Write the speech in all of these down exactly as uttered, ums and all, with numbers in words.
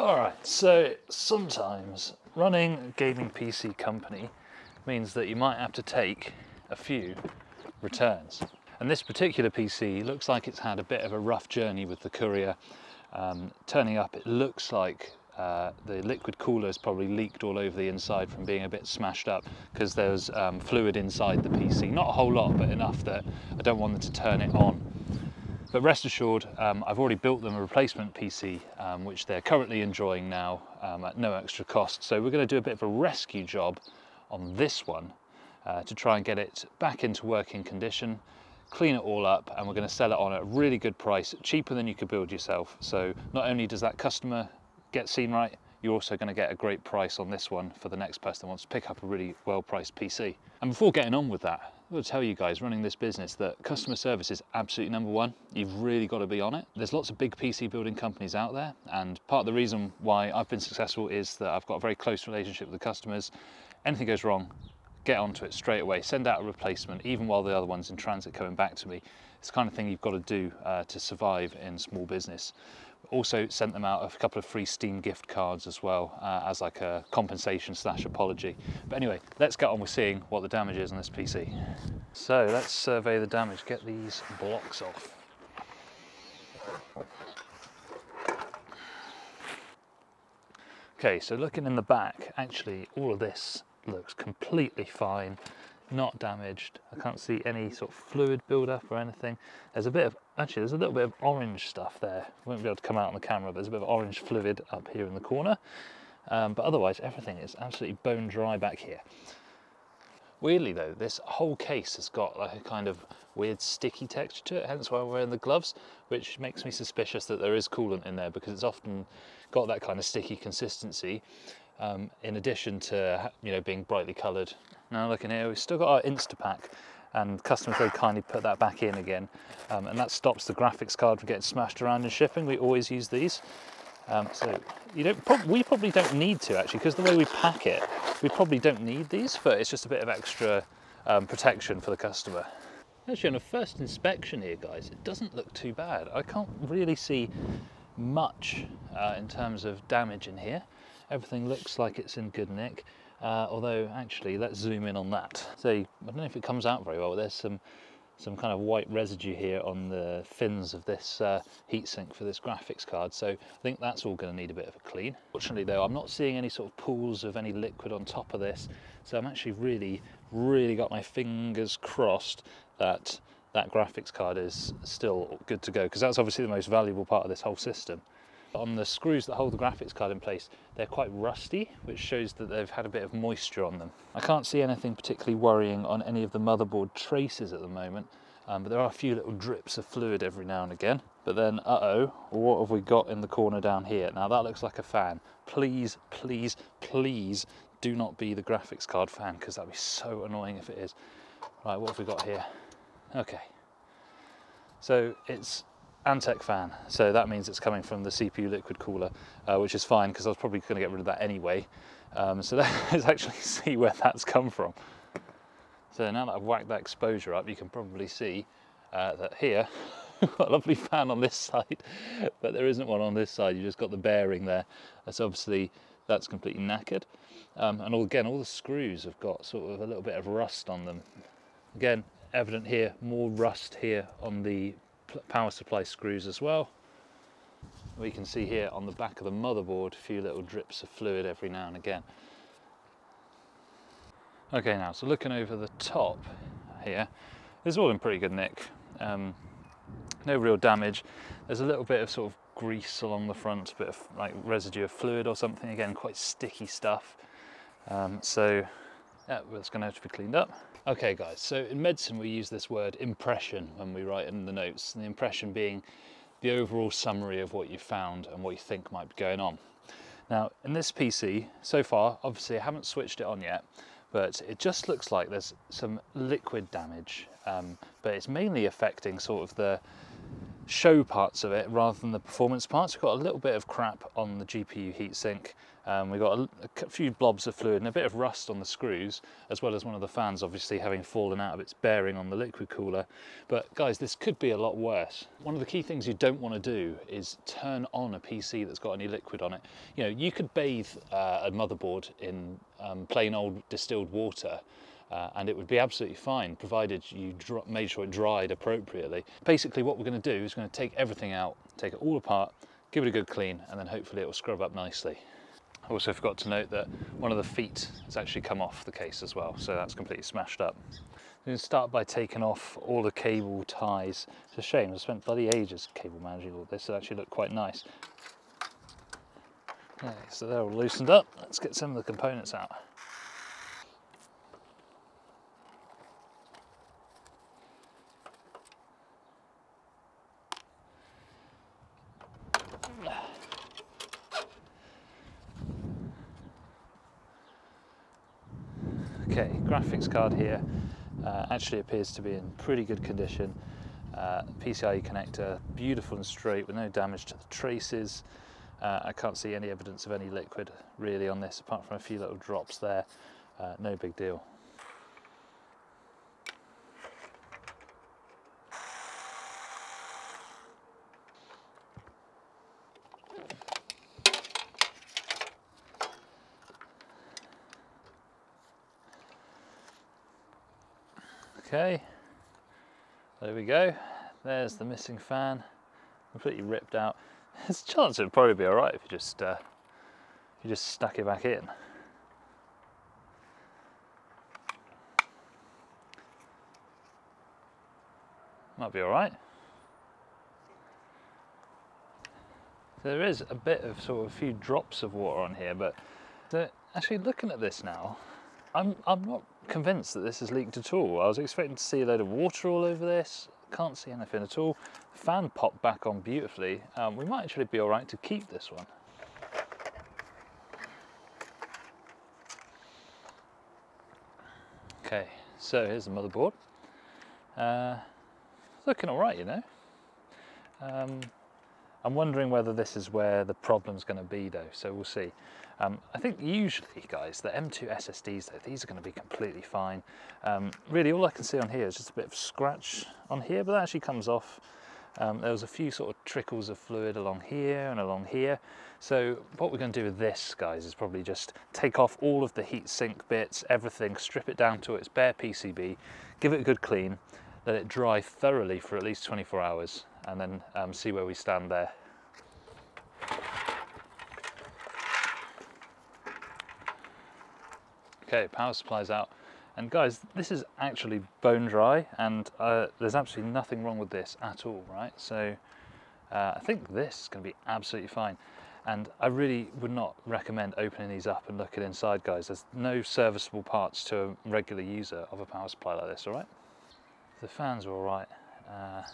Alright, so sometimes running a gaming P C company means that you might have to take a few returns. And this particular P C looks like it's had a bit of a rough journey with the courier. Um, turning up, it looks like uh, the liquid cooler has probably leaked all over the inside from being a bit smashed up, because there's um, fluid inside the P C. Not a whole lot, but enough that I don't want them to turn it on. But rest assured, um, I've already built them a replacement P C, um, which they're currently enjoying now um, at no extra cost. So we're going to do a bit of a rescue job on this one uh, to try and get it back into working condition, clean it all up, and we're going to sell it on at a really good price, cheaper than you could build yourself. So not only does that customer get seen right, you're also going to get a great price on this one for the next person that wants to pick up a really well-priced P C. And before getting on with that, I will tell you guys running this business that customer service is absolutely number one. You've really got to be on it. There's lots of big P C building companies out there, and part of the reason why I've been successful is that I've got a very close relationship with the customers. Anything goes wrong, get onto it straight away, send out a replacement, even while the other one's in transit coming back to me. It's the kind of thing you've got to do uh, to survive in small business. Also sent them out a couple of free Steam gift cards as well, uh, as like a compensation slash apology. But anyway, let's get on with seeing what the damage is on this P C. So let's survey the damage, get these blocks off. Okay, so looking in the back, actually all of this looks completely fine, not damaged. I can't see any sort of fluid buildup or anything. There's a bit of, actually there's a little bit of orange stuff there. I won't be able to come out on the camera, but there's a bit of orange fluid up here in the corner. Um, but otherwise everything is absolutely bone dry back here. Weirdly though, this whole case has got like a kind of weird sticky texture to it, hence why I'm wearing the gloves, which makes me suspicious that there is coolant in there, because it's often got that kind of sticky consistency. Um, in addition to, you know, being brightly coloured. Now looking here, we've still got our InstaPack, and customers very kindly put that back in again, um, and that stops the graphics card from getting smashed around in shipping. We always use these, um, so you don't. We probably don't need to actually, because the way we pack it, we probably don't need these, but it's just a bit of extra um, protection for the customer. Actually, on a first inspection here, guys, it doesn't look too bad. I can't really see much uh, in terms of damage in here. Everything looks like it's in good nick, uh, although actually let's zoom in on that. So I don't know if it comes out very well, but there's some some kind of white residue here on the fins of this uh, heatsink for this graphics card, so I think that's all going to need a bit of a clean. Fortunately though, I'm not seeing any sort of pools of any liquid on top of this, so I'm actually really, really got my fingers crossed that that graphics card is still good to go, because that's obviously the most valuable part of this whole system. On the screws that hold the graphics card in place, they're quite rusty, which shows that they've had a bit of moisture on them. I can't see anything particularly worrying on any of the motherboard traces at the moment, um, but there are a few little drips of fluid every now and again. But then, uh-oh, what have we got in the corner down here? Now that looks like a fan. Please, please, please do not be the graphics card fan, because that'd be so annoying if it is. Right, what have we got here? Okay, so it's Antec fan, so that means it's coming from the C P U liquid cooler, uh, which is fine because I was probably going to get rid of that anyway. Um, so let's actually see where that's come from. So now that I've whacked that exposure up, you can probably see uh, that here, we've got a lovely fan on this side, but there isn't one on this side. You just got the bearing there. That's obviously, that's completely knackered. Um, and all, again, all the screws have got sort of a little bit of rust on them. Again, evident here, more rust here on the power supply screws as well. We can see here on the back of the motherboard a few little drips of fluid every now and again. Okay, now so looking over the top here, it's all in pretty good nick. Um, no real damage. There's a little bit of sort of grease along the front, a bit of like residue of fluid or something, again quite sticky stuff. Um, so yeah, that's going to have to be cleaned up. Okay guys, so in medicine we use this word impression when we write in the notes, and the impression being the overall summary of what you found and what you think might be going on. Now in this P C, so far, obviously I haven't switched it on yet, but it just looks like there's some liquid damage, um, but it's mainly affecting sort of the show parts of it rather than the performance parts. We've got a little bit of crap on the G P U heatsink. Um, we've got a, a few blobs of fluid and a bit of rust on the screws, as well as one of the fans obviously having fallen out of its bearing on the liquid cooler. But guys, this could be a lot worse. One of the key things you don't want to do is turn on a P C that's got any liquid on it. You know, you could bathe uh, a motherboard in um, plain old distilled water, Uh, and it would be absolutely fine, provided you made sure it dried appropriately. Basically what we're going to do is going to take everything out, take it all apart, give it a good clean, and then hopefully it will scrub up nicely. I also forgot to note that one of the feet has actually come off the case as well, so that's completely smashed up. I'm going to start by taking off all the cable ties. It's a shame, I spent bloody ages cable managing all this, it actually looked quite nice. Okay, so they're all loosened up, let's get some of the components out. Okay, graphics card here uh, actually appears to be in pretty good condition. Uh, P C I E connector, beautiful and straight with no damage to the traces. Uh, I can't see any evidence of any liquid really on this, apart from a few little drops there. Uh, no big deal. Okay, there we go, there's the missing fan, completely ripped out. There's a chance it'd probably be all right if you just, uh, if you just stuck it back in. Might be all right. There is a bit of sort of a few drops of water on here, but actually looking at this now, I'm, I'm not convinced that this has leaked at all. I was expecting to see a load of water all over this. Can't see anything at all. Fan popped back on beautifully. Um, we might actually be all right to keep this one. Okay, so here's the motherboard. Uh, looking all right, you know. Um, I'm wondering whether this is where the problem's going to be though, so we'll see. Um, I think usually, guys, the M two S S Ds though, these are going to be completely fine. Um, really all I can see on here is just a bit of scratch on here, but that actually comes off. Um, there was a few sort of trickles of fluid along here and along here. So what we're going to do with this, guys, is probably just take off all of the heatsink bits, everything, strip it down to its bare P C B, give it a good clean, let it dry thoroughly for at least twenty-four hours, and then um, see where we stand there. Okay, power supply's out. And guys, this is actually bone dry, and uh, there's absolutely nothing wrong with this at all, right? So uh, I think this is gonna be absolutely fine. And I really would not recommend opening these up and looking inside, guys. There's no serviceable parts to a regular user of a power supply like this, all right? The fans are all right. Uh, A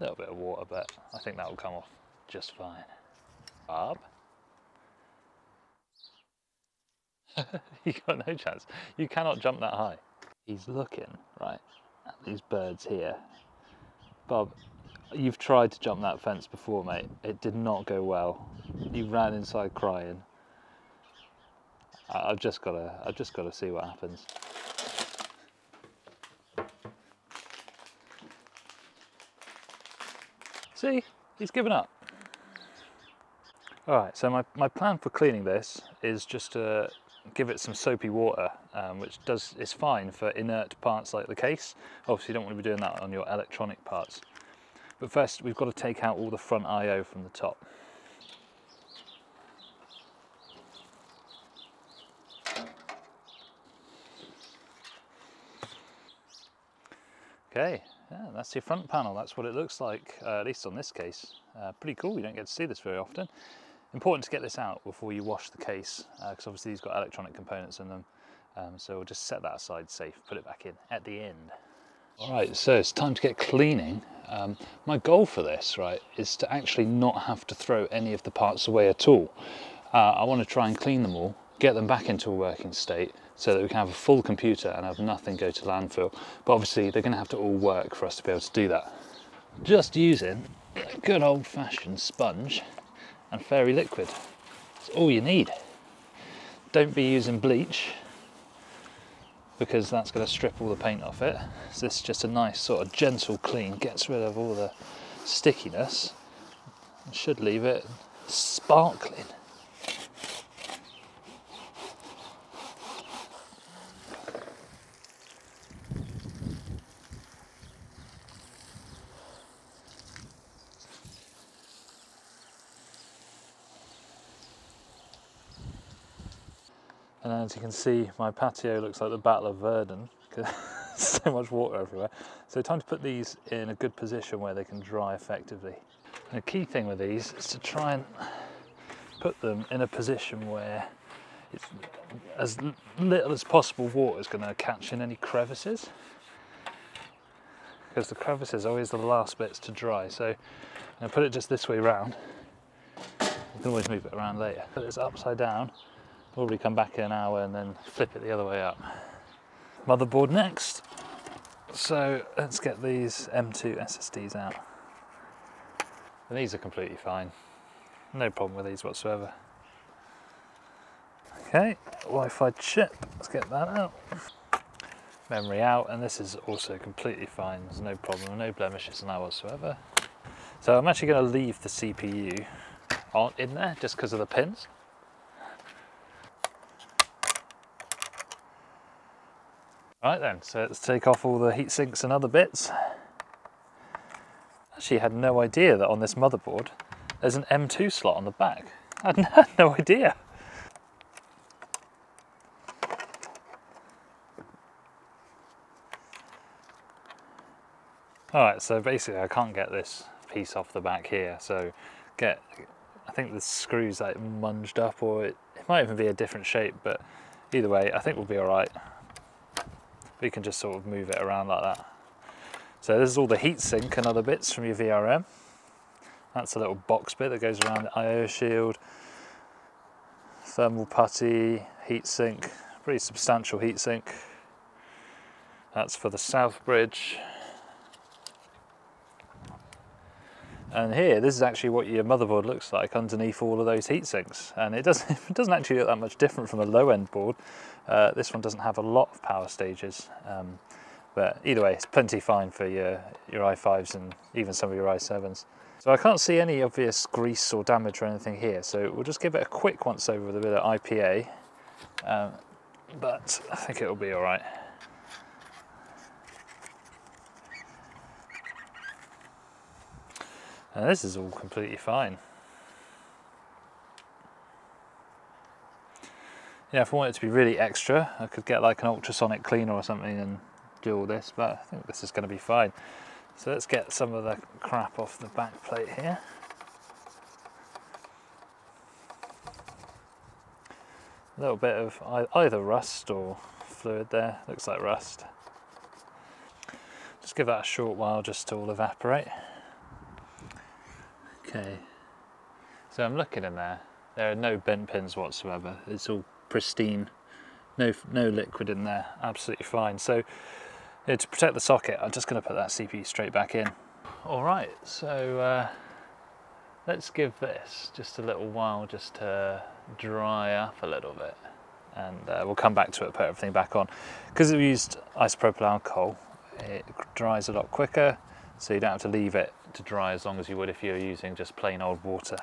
little bit of water, but I think that will come off just fine. Barb? You got no chance. You cannot jump that high. He's looking, right, at these birds here. Bob, you've tried to jump that fence before, mate. It did not go well. You ran inside crying. I've just gotta, I've just gotta see what happens. See, he's given up. All right, so my, my plan for cleaning this is just to give it some soapy water, um, which does is fine for inert parts like the case. Obviously, you don't want to be doing that on your electronic parts. But first, we've got to take out all the front I O from the top. Okay. Yeah, that's your front panel, that's what it looks like, uh, at least on this case. Uh, pretty cool, you don't get to see this very often. Important to get this out before you wash the case, because uh, obviously these got electronic components in them. Um, so we'll just set that aside safe, put it back in at the end. All right, so it's time to get cleaning. Um, my goal for this, right, is to actually not have to throw any of the parts away at all. Uh, I want to try and clean them all, get them back into a working state, so that we can have a full computer and have nothing go to landfill. But obviously they're going to have to all work for us to be able to do that. just using a good old-fashioned sponge and fairy liquid. It's all you need. Don't be using bleach because that's going to strip all the paint off it. So this is just a nice sort of gentle clean, gets rid of all the stickiness. I should leave it sparkling. And as you can see, my patio looks like the Battle of Verdun because so much water everywhere. So time to put these in a good position where they can dry effectively. And the key thing with these is to try and put them in a position where it's as little as possible water is going to catch in any crevices, because the crevices are always the last bits to dry. So I'm going to put it just this way round. You can always move it around later. Put this upside down. Probably come back in an hour and then flip it the other way up. Motherboard next. So let's get these M two S S Ds out. And these are completely fine. No problem with these whatsoever. Okay, Wi-Fi chip, let's get that out. Memory out, and this is also completely fine. There's no problem, no blemishes on that whatsoever. So I'm actually gonna leave the C P U in there just because of the pins. Right then, so let's take off all the heat sinks and other bits. Actually had no idea that on this motherboard there's an M two slot on the back. I had no idea. Alright, so basically I can't get this piece off the back here, so get, I think the screw's like munged up, or it, it might even be a different shape, but either way I think we'll be alright. We can just sort of move it around like that. So this is all the heatsink and other bits from your V R M. That's a little box bit that goes around the I O shield, thermal putty, heatsink, pretty substantial heatsink. That's for the south bridge. And here, this is actually what your motherboard looks like underneath all of those heat sinks. And it doesn't, it doesn't actually look that much different from the low-end board. Uh, this one doesn't have a lot of power stages. Um, but either way, it's plenty fine for your, your i fives and even some of your i sevens. So I can't see any obvious grease or damage or anything here. So we'll just give it a quick once-over with a bit of I P A. Um, but I think it'll be all right. And this is all completely fine. Yeah, if I wanted to be really extra, I could get like an ultrasonic cleaner or something and do all this, but I think this is going to be fine. So let's get some of the crap off the back plate here. A little bit of either rust or fluid there, looks like rust. Just give that a short while just to all evaporate. Okay, so I'm looking in there, there are no bent pins whatsoever, it's all pristine, no no liquid in there, absolutely fine. So you know, to protect the socket, I'm just going to put that C P U straight back in. Alright, so uh, let's give this just a little while just to dry up a little bit, and uh, we'll come back to it, put everything back on. Because we've used isopropyl alcohol, it dries a lot quicker. So you don't have to leave it to dry as long as you would if you were using just plain old water.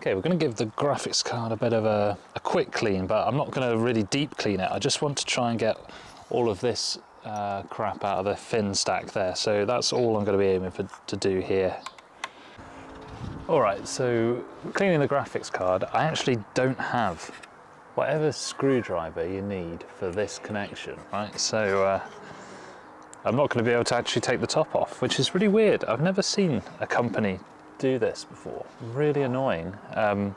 Okay, we're going to give the graphics card a bit of a, a quick clean, but I'm not going to really deep clean it. I just want to try and get all of this uh, crap out of the fin stack there. So that's all I'm going to be aiming for to do here. All right, so cleaning the graphics card, I actually don't have whatever screwdriver you need for this connection, right? So uh, I'm not going to be able to actually take the top off, which is really weird. I've never seen a company do this before. Really annoying. Um,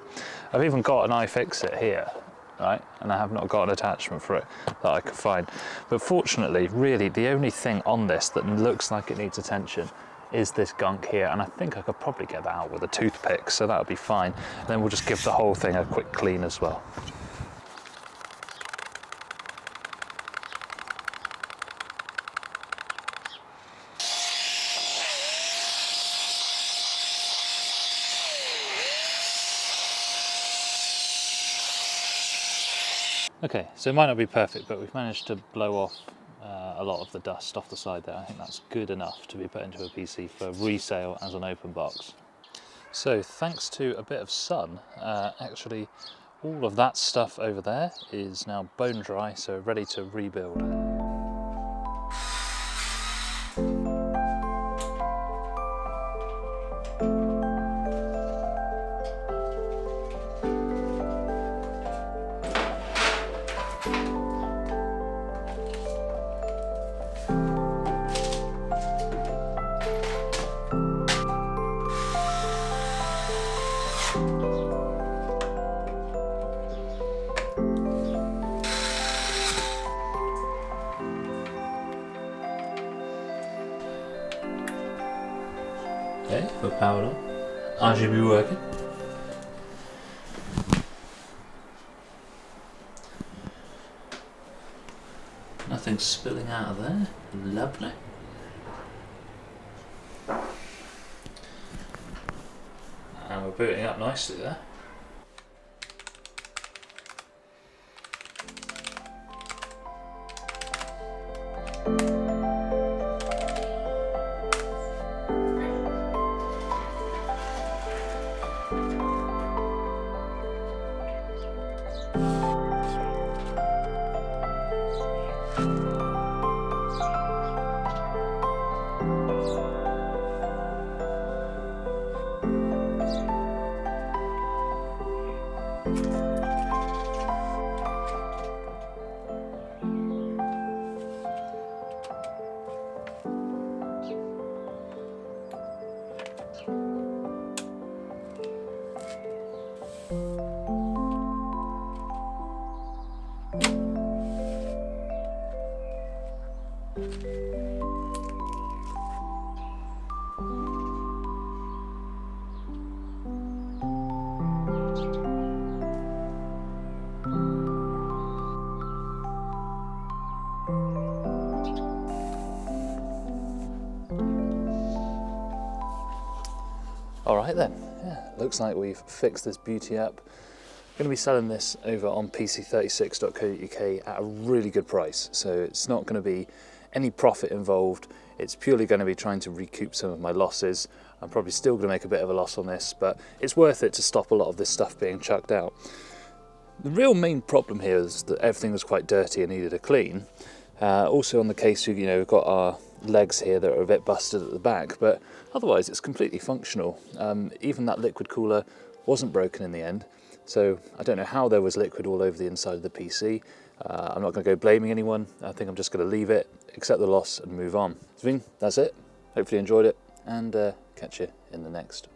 I've even got an iFixit here, right? And I have not got an attachment for it that I could find. But fortunately, really, the only thing on this that looks like it needs attention is this gunk here, and I think I could probably get that out with a toothpick, so that would be fine. And then we'll just give the whole thing a quick clean as well. Okay, so it might not be perfect, but we've managed to blow off uh, a lot of the dust off the side there. I think that's good enough to be put into a P C for resale as an open box. So thanks to a bit of sun, uh, actually all of that stuff over there is now bone dry, so ready to rebuild. Okay, put power on. R G B working. Nothing spilling out of there. Lovely. And we're booting up nicely there. Alright then, yeah, looks like we've fixed this beauty up. I'm going to be selling this over on P C thirty-six dot co dot U K at a really good price, so it's not going to be any profit involved. It's purely going to be trying to recoup some of my losses. I'm probably still going to make a bit of a loss on this, but it's worth it to stop a lot of this stuff being chucked out. The real main problem here is that everything was quite dirty and needed a clean. Uh, also on the case, you know, we've got our legs here that are a bit busted at the back, but otherwise it's completely functional. Um, even that liquid cooler wasn't broken in the end, so I don't know how there was liquid all over the inside of the P C. Uh, I'm not going to go blaming anyone. I think I'm just going to leave it, accept the loss and move on. So that's it. Hopefully you enjoyed it, and uh, catch you in the next